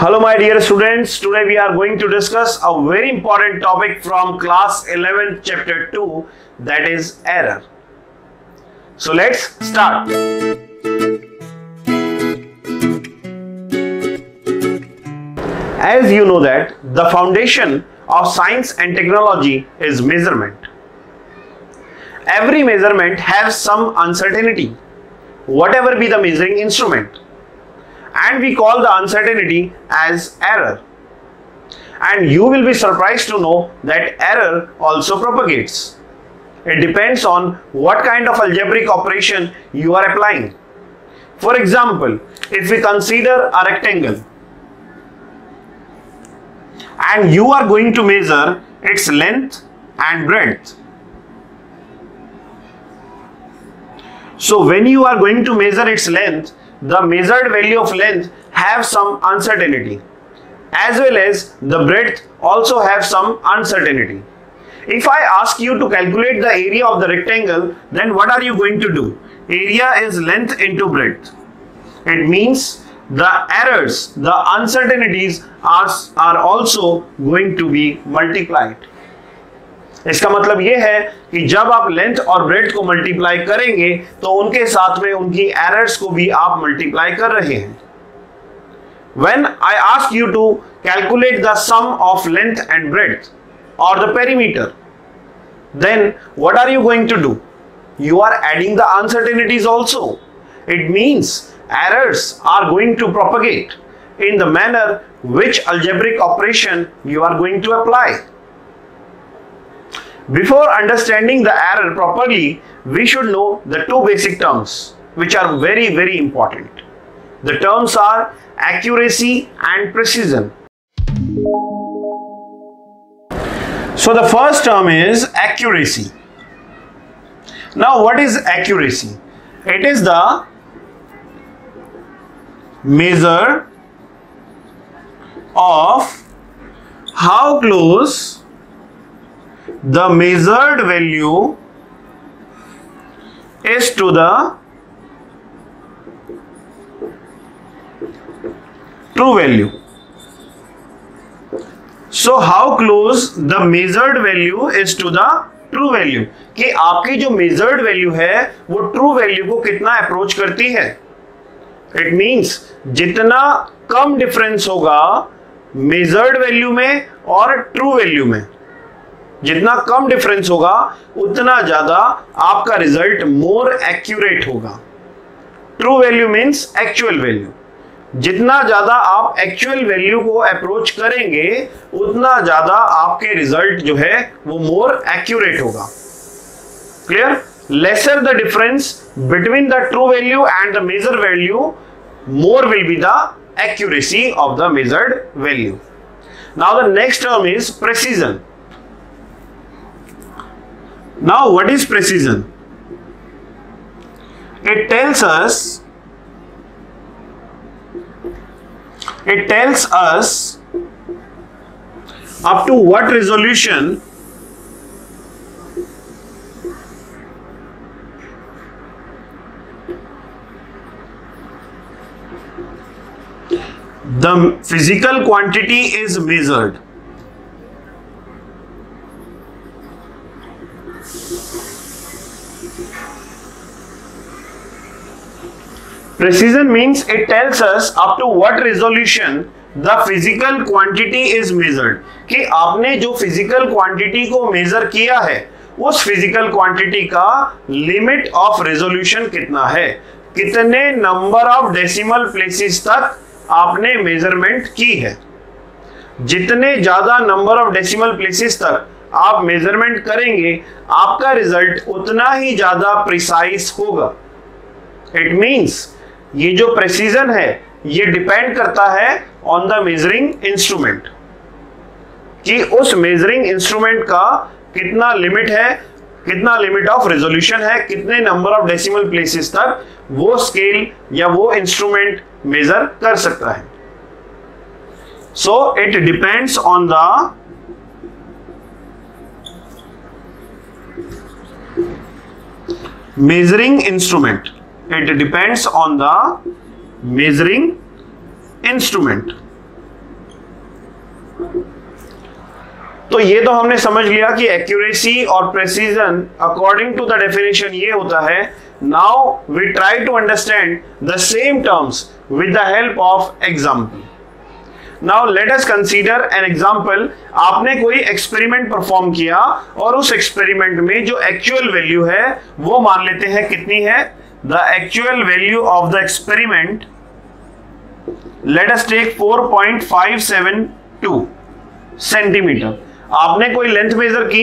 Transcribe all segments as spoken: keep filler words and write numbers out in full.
Hello my dear students, today we are going to discuss a very important topic from class eleven chapter two, that is error. So let's start. As you know that the foundation of science and technology is measurement. Every measurement has some uncertainty, whatever be the measuring instrument. And we call the uncertainty as error. And you will be surprised to know that error also propagates. It depends on what kind of algebraic operation you are applying. For example, if we consider a rectangle and you are going to measure its length and breadth. So when you are going to measure its length, the measured value of length have some uncertainty, as well as the breadth also have some uncertainty. If I ask you to calculate the area of the rectangle, then what are you going to do? Area is length into breadth. It means the errors, the uncertainties are, are also going to be multiplied. इसका मतलब यह है कि जब आप length और breadth को multiply करेंगे तो उनके साथ में उनकी एरर्स को भी आप मल्टीप्लाई कर रहे हैं. When I ask you to calculate the sum of length and breadth or the perimeter, then what are you going to do? You are adding the uncertainties also. It means errors are going to propagate in the manner which algebraic operation you are going to apply. Before understanding the error properly, we should know the two basic terms which are very very important. The terms are accuracy and precision. So the first term is accuracy. Now what is accuracy? It is the measure of how close the measured value is to the true value. So how close the measured value is to the true value, कि आपकी जो measured value है वो true value को कितना approach करती है. It means जितना कम difference होगा measured value में और true value में, जितना कम डिफरेंस होगा उतना ज्यादा आपका रिजल्ट मोर एक्यूरेट होगा. True value means actual value. जितना ज्यादा आप एक्चुअल वैल्यू को अप्रोच करेंगे उतना ज्यादा आपके रिजल्ट जो है वो मोर एक्यूरेट होगा. Clear? Lesser the difference between the true value and the measure value, more will be the accuracy of the measured value. Now the next term is precision. Now what is precision? It tells us, it tells us up to what resolution the physical quantity is measured. Precision means it tells us up to what resolution the physical quantity is measured. कि आपने जो physical quantity को measure किया है उस physical quantity का limit of resolution कितना है, कितने number of decimal places तक आपने measurement की है. जितने ज़्यादा number of decimal places तक आप measurement करेंगे आपका result उतना ही ज़्यादा precise होगा. It means ये जो प्रेसिजन है ये डिपेंड करता है ऑन द मेजरिंग इंस्ट्रूमेंट, कि उस मेजरिंग इंस्ट्रूमेंट का कितना लिमिट है, कितना लिमिट ऑफ रेजोल्यूशन है, कितने नंबर ऑफ डेसिमल प्लेसेस तक वो स्केल या वो इंस्ट्रूमेंट मेजर कर सकता है. So it depends on the measuring instrument. It depends on the measuring instrument. तो ये तो हमने समझ लिया कि एक्यूरेसी और precision according to the definition ये होता है. Now we try to understand the same terms with the help of example. Now let us consider an example. आपने कोई एक्सपेरिमेंट परफॉर्म किया और उस एक्सपेरिमेंट में जो एक्चुअल वैल्यू है वो मान लेते हैं कितनी है. The actual value of the experiment let us take four point five seven two centimeter. आपने कोई लेंथ मेजर की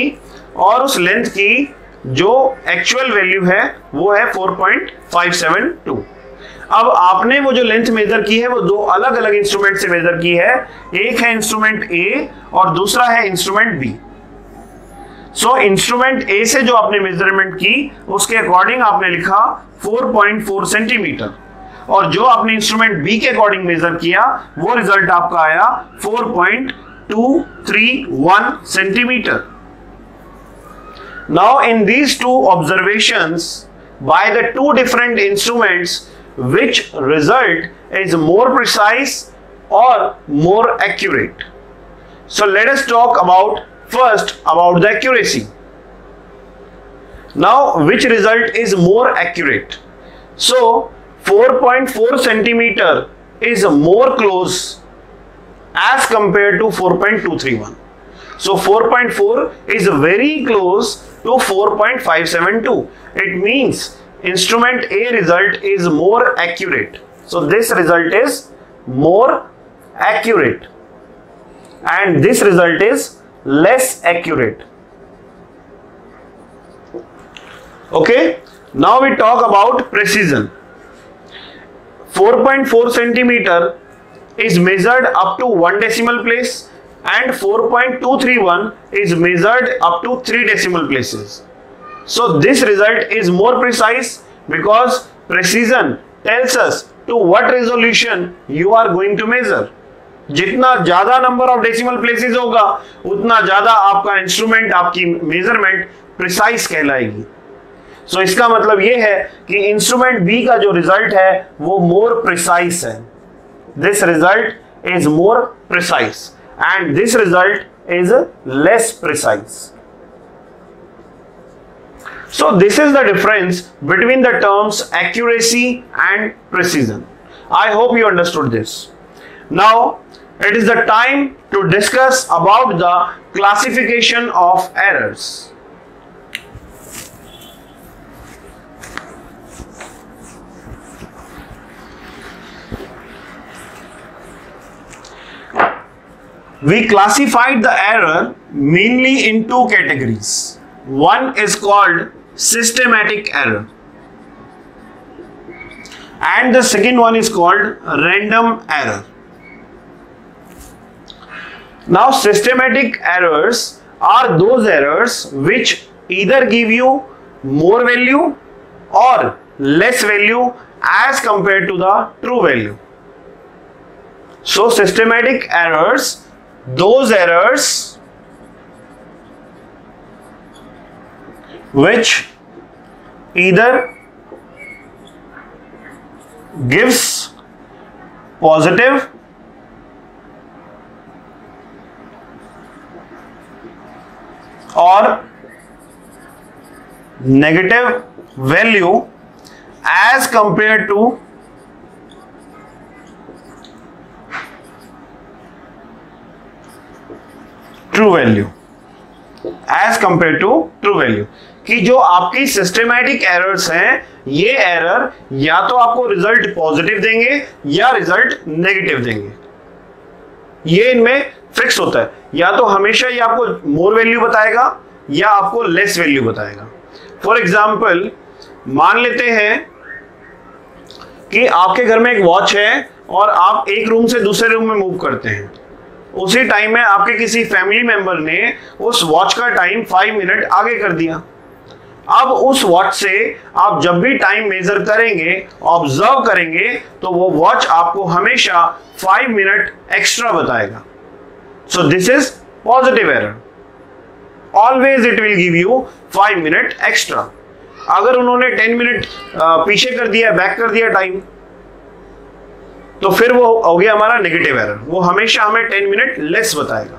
और उस लेंथ की जो एक्चुअल वैल्यू है वो है four point five seven two. अब आपने वो जो लेंथ मेजर की है वो दो अलग अलग इंस्ट्रूमेंट से मेजर की है. एक है इंस्ट्रूमेंट ए और दूसरा है instrument B. So instrument A से जो आपने मेजरमेंट की उसके अकॉर्डिंग आपने लिखा फोर पॉइंट फोर सेंटीमीटर और जो आपने इंस्ट्रूमेंट बी के अकॉर्डिंग मेजर किया वो रिजल्ट आपका आया four point two three one centimeter. Now in these two observations by the two different instruments, which result is more precise or more accurate? So let us talk about first about the accuracy. Now which result is more accurate? So four point four centimeter is more close as compared to four point two three one. So four point four is very close to four point five seven two. It means instrument A result is more accurate. So this result is more accurate and this result is less accurate. Okay, now we talk about precision. four point four centimeter is measured up to one decimal place and four point two three one is measured up to three decimal places. So this result is more precise because precision tells us to what resolution you are going to measure. जितना ज़्यादा number of decimal places होगा उतना ज़्यादा आपका instrument आपकी measurement precise कहलाएगी. So इसका मतलब ये है कि instrument B का जो result है वो more precise है. This result is more precise and this result is less precise. So this is the difference between the terms accuracy and precision. I hope you understood this. Now it is the time to discuss about the classification of errors. We classified the error mainly in two categories. One is called systematic error and the second one is called random error. Now systematic errors are those errors which either give you more value or less value as compared to the true value. So systematic errors, those errors which either gives positive or negative value as compared to true value as compare to true value. कि जो आपकी systematic errors हैं ये error या तो आपको result positive देंगे या रिजल्ट नेगेटिव देंगे. ये इनमें फिक्स होता है. या तो हमेशा ये आपको मोर वैल्यू बताएगा या आपको लेस वैल्यू बताएगा. फॉर एग्जाम्पल मान लेते हैं कि आपके घर में एक वॉच है और आप एक रूम से दूसरे रूम में मूव करते हैं. उसी टाइम में आपके किसी फैमिली मेंबर ने उस वॉच का टाइम फाइव मिनट आगे कर दिया. अब उस वॉच से आप जब भी टाइम मेजर करेंगे ऑब्जर्व करेंगे तो वो वॉच आपको हमेशा फाइव मिनट एक्स्ट्रा बताएगा. So this is positive error. Always it will give you five minute extra. अगर उन्होंने टेन मिनट पीछे कर दिया बैक कर दिया टाइम तो फिर वो हो गया हमारा नेगेटिव एरर. वो हमेशा हमें टेन मिनट लेस बताएगा.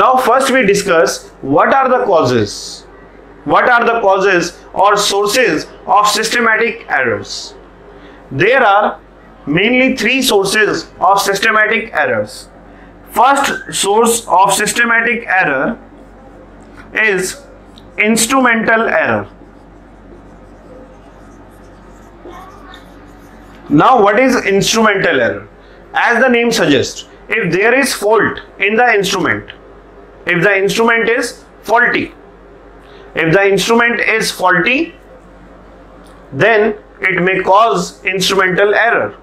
Now first we discuss what are the causes. What are the causes or sources of systematic errors? There are mainly three sources of systematic errors. First source of systematic error is instrumental error. Now what is instrumental error? As the name suggests, if there is fault in the instrument, if the instrument is faulty, if the instrument is faulty, then it may cause instrumental error,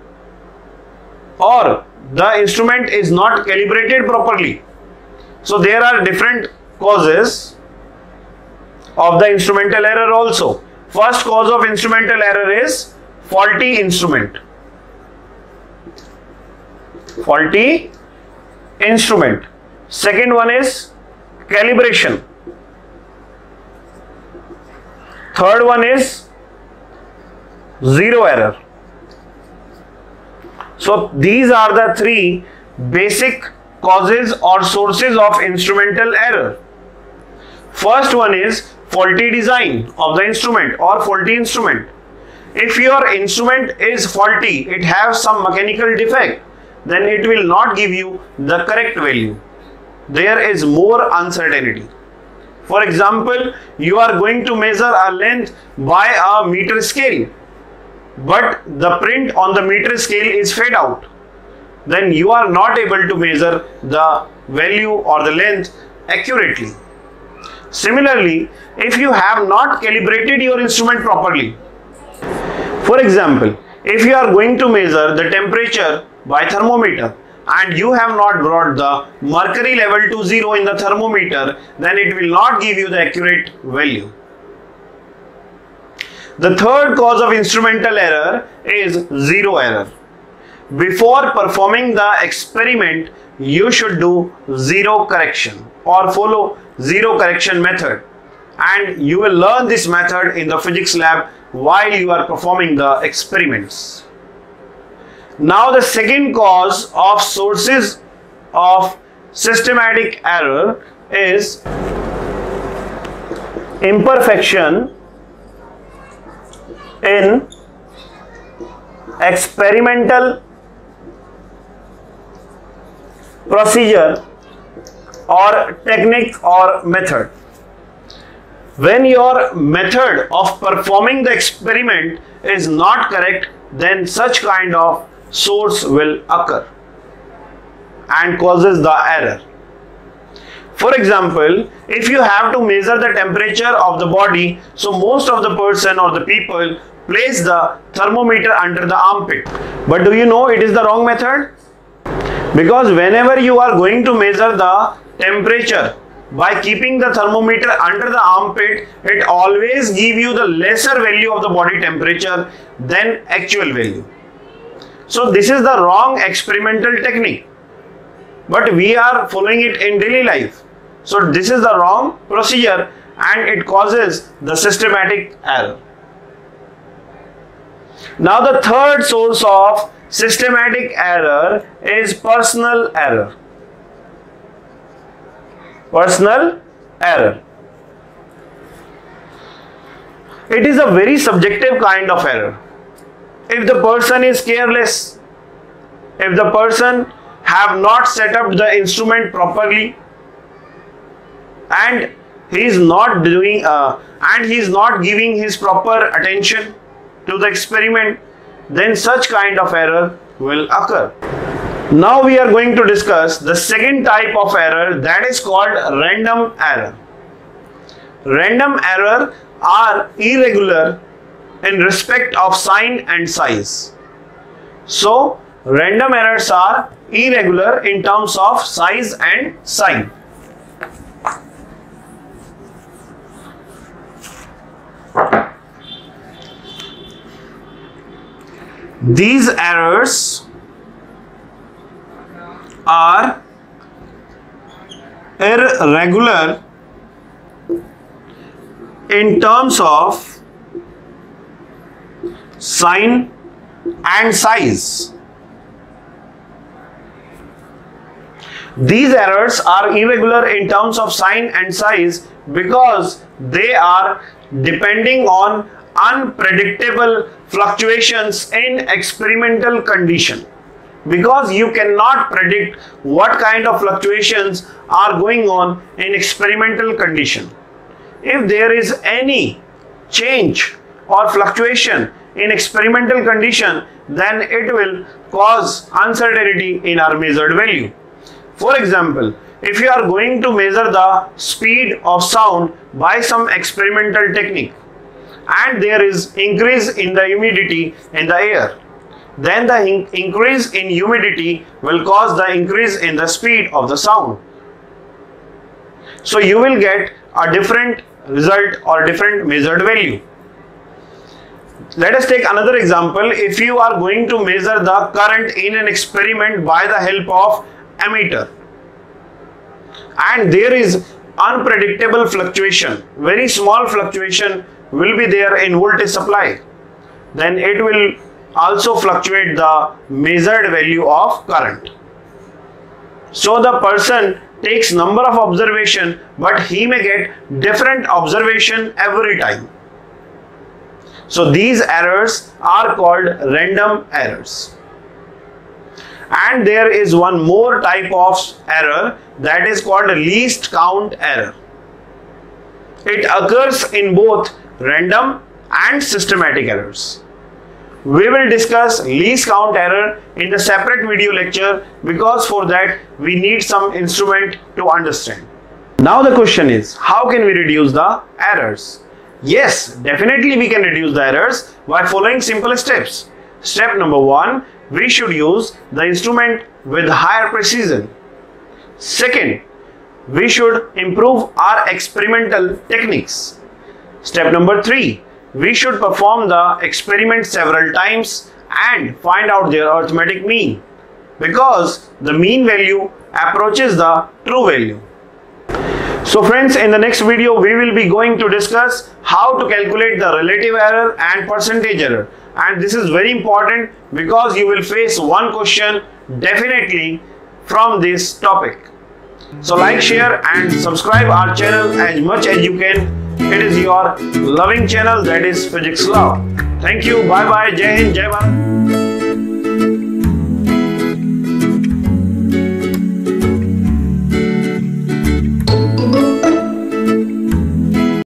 or the instrument is not calibrated properly. So there are different causes of the instrumental error also. First cause of instrumental error is faulty instrument. Faulty instrument. Second one is calibration. Third one is zero error. So these are the three basic causes or sources of instrumental error. First one is faulty design of the instrument or faulty instrument. If your instrument is faulty, it has some mechanical defect, then it will not give you the correct value. There is more uncertainty. For example, you are going to measure a length by a meter scale, but the print on the meter scale is fade out. Then you are not able to measure the value or the length accurately. Similarly, if you have not calibrated your instrument properly, for example, if you are going to measure the temperature by thermometer and you have not brought the mercury level to zero in the thermometer, then it will not give you the accurate value. The third cause of instrumental error is zero error. Before performing the experiment, you should do zero correction or follow zero correction method, and you will learn this method in the physics lab while you are performing the experiments. Now the second cause of sources of systematic error is imperfection in experimental procedure or technique or method. When your method of performing the experiment is not correct, then such kind of source will occur and causes the error. For example, if you have to measure the temperature of the body, so most of the person or the people place the thermometer under the armpit. But do you know it is the wrong method? Because whenever you are going to measure the temperature by keeping the thermometer under the armpit, it always gives you the lesser value of the body temperature than actual value. So this is the wrong experimental technique, but we are following it in daily life. So this is the wrong procedure and it causes the systematic error. Now the third source of systematic error is personal error. Personal error. It is a very subjective kind of error. If the person is careless, if the person have not set up the instrument properly, and he is not doing uh, and he is not giving his proper attention to the experiment, then such kind of error will occur. Now we are going to discuss the second type of error, that is called random error. Random error are irregular in respect of sign and size. So random errors are irregular in terms of size and sign. These errors are irregular in terms of sign and size. These errors are irregular in terms of sign and size because they are depending on unpredictable fluctuations in experimental condition, because you cannot predict what kind of fluctuations are going on in experimental condition. If there is any change or fluctuation in experimental condition, then it will cause uncertainty in our measured value. For example, if you are going to measure the speed of sound by some experimental technique and there is increase in the humidity in the air, then the in increase in humidity will cause the increase in the speed of the sound. So you will get a different result or different measured value. Let us take another example. If you are going to measure the current in an experiment by the help of ammeter and there is unpredictable fluctuation, very small fluctuation will be there in voltage supply, then it will also fluctuate the measured value of current. So the person takes number of observation, but he may get different observation every time. So these errors are called random errors. And there is one more type of error that is called least count error. It occurs in both random and systematic errors. We will discuss least count error in the separate video lecture, because for that we need some instrument to understand. Now the question is, how can we reduce the errors? Yes, definitely we can reduce the errors by following simple steps. Step number one, we should use the instrument with higher precision. Second, we should improve our experimental techniques. Step number three, we should perform the experiment several times and find out their arithmetic mean, because the mean value approaches the true value. So friends, in the next video we will be going to discuss how to calculate the relative error and percentage error, and this is very important because you will face one question definitely from this topic. So like, share and subscribe our channel as much as you can. It is your loving channel, that is Physics Love. Thank you. Bye bye. Jai Hind. Jai Bharat.